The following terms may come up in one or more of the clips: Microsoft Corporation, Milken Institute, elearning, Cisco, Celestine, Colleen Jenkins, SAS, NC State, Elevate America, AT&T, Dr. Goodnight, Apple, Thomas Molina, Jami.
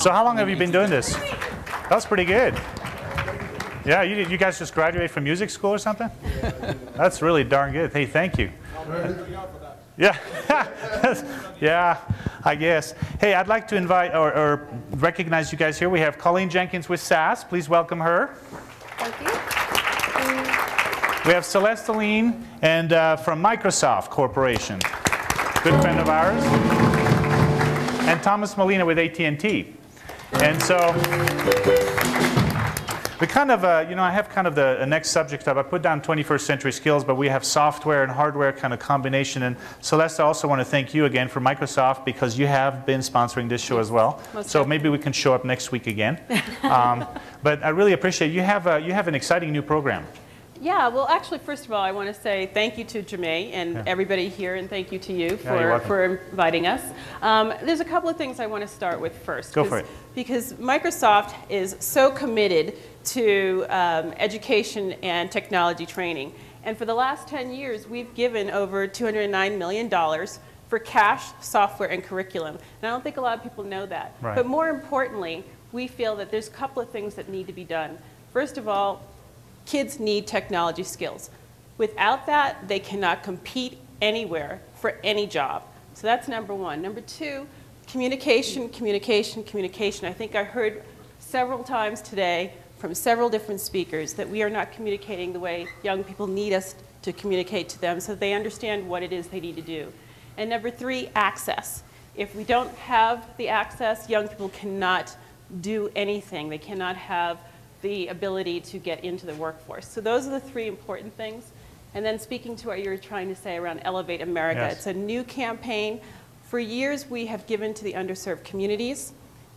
So how long have you been doing this? That's pretty good. Yeah, you guys just graduated from music school or something? That's really darn good. Hey, thank you. Yeah, yeah, I guess. Hey, I'd like to invite or recognize you guys here. We have Colleen Jenkins with SAS. Please welcome her. Thank you. We have Celestine and from Microsoft Corporation, good friend of ours, and Thomas Molina with AT&T. And so we kind of, I have kind of the next subject up. I put down 21st century skills, but we have software and hardware kind of combination. And Celeste, I also want to thank you again for Microsoft, because you have been sponsoring this show as well. So maybe we can show up next week again. But I really appreciate it. You have an exciting new program. Yeah, well, actually, first of all, I want to say thank you to Jami and everybody here, and thank you to you for inviting us. There's a couple of things I want to start with first. Go for it. Because Microsoft is so committed to education and technology training. And for the last 10 years, we've given over $209 million for cash, software, and curriculum. And I don't think a lot of people know that. Right. But more importantly, we feel that there's a couple of things that need to be done. First of all, kids need technology skills. Without that, they cannot compete anywhere for any job. So that's number one. Number two, communication, communication, communication. I think I heard several times today from several different speakers that we are not communicating the way young people need us to communicate to them so that they understand what it is they need to do. And number three, access. If we don't have the access, young people cannot do anything. They cannot have the ability to get into the workforce. So those are the three important things. And then speaking to what you were trying to say around Elevate America, yes. It's a new campaign. For years, we have given to the underserved communities.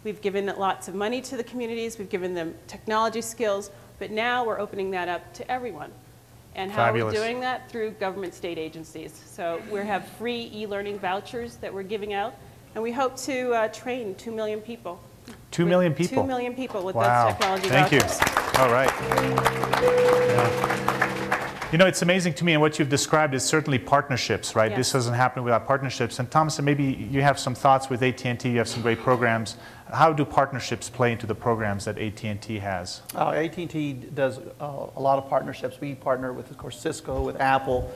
We've given lots of money to the communities. We've given them technology skills. But now we're opening that up to everyone. And how Fabulous. Are we doing that? Through government state agencies. So we have free e-learning vouchers that we're giving out. And we hope to train 2 million people. 2 million people. 2 million people with wow. those technology Thank vouchers. You. All right. Yeah. You know, it's amazing to me, and what you've described is certainly partnerships, right? Yes. This doesn't happen without partnerships. And Thomas, maybe you have some thoughts with AT&T. You have some great programs. How do partnerships play into the programs that AT&T has? AT&T does a lot of partnerships. We partner with, of course, Cisco, with Apple.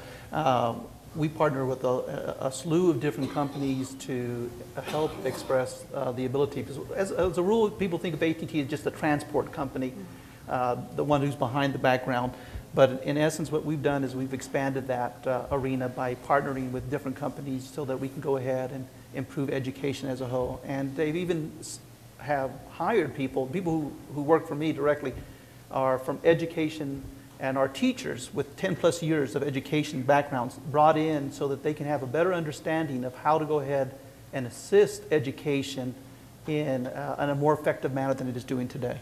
We partner with a slew of different companies to help express the ability. Because as a rule, people think of AT&T as just a transport company, the one who's behind the background. But in essence, what we've done is we've expanded that arena by partnering with different companies so that we can go ahead and improve education as a whole. And they've even have hired people. People who work for me directly are from education, and our teachers with 10-plus years of education backgrounds brought in so that they can have a better understanding of how to go ahead and assist education in a more effective manner than it is doing today.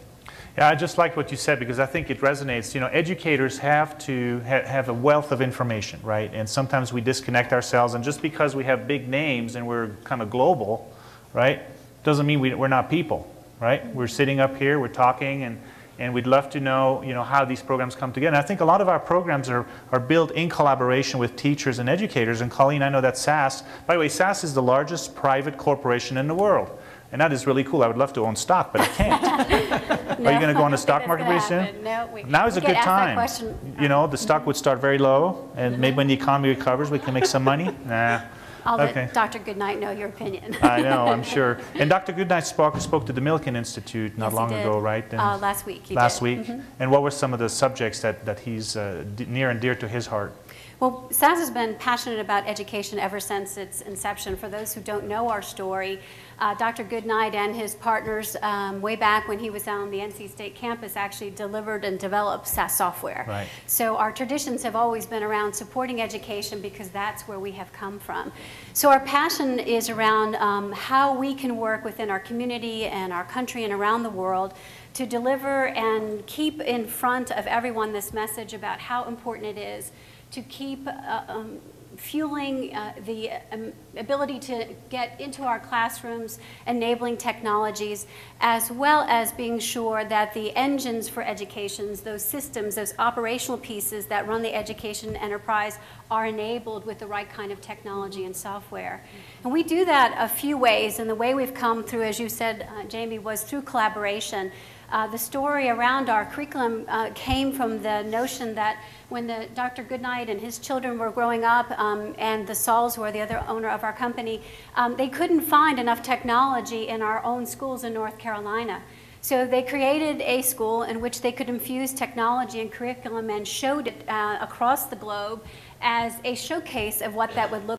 Yeah, I just like what you said, because I think it resonates. You know, educators have to have a wealth of information, right? And sometimes we disconnect ourselves, and just because we have big names and we're kind of global, right, doesn't mean we're not people, right? We're sitting up here, we're talking, and we'd love to know, you know, how these programs come together. And I think a lot of our programs are built in collaboration with teachers and educators. And Colleen, I know that SAS, by the way, SAS is the largest private corporation in the world. And that is really cool. I would love to own stock, but I can't. No, are you going to go on the stock market pretty soon? No, now is a good time. You know, the stock would start very low, and maybe when the economy recovers, we can make some money. Nah. I'll let Dr. Goodnight know your opinion. I know, I'm sure. And Dr. Goodnight spoke to the Milken Institute not long ago, right? And last week. Last week. Mm-hmm. And what were some of the subjects that he's near and dear to his heart? Well, SAS has been passionate about education ever since its inception. For those who don't know our story, Dr. Goodnight and his partners, way back when he was on the NC State campus, actually delivered and developed SAS software. Right. So our traditions have always been around supporting education, because that's where we have come from. So our passion is around how we can work within our community and our country and around the world to deliver and keep in front of everyone this message about how important it is to keep fueling the ability to get into our classrooms, enabling technologies, as well as being sure that the engines for education, those systems, those operational pieces that run the education enterprise are enabled with the right kind of technology and software. And we do that a few ways, and the way we've come through, as you said, Jami, was through collaboration. The story around our curriculum came from the notion that when Dr. Goodnight and his children were growing up, and the Sauls were the other owner of our company, they couldn't find enough technology in our own schools in North Carolina. So they created a school in which they could infuse technology and curriculum and showed it across the globe as a showcase of what that would look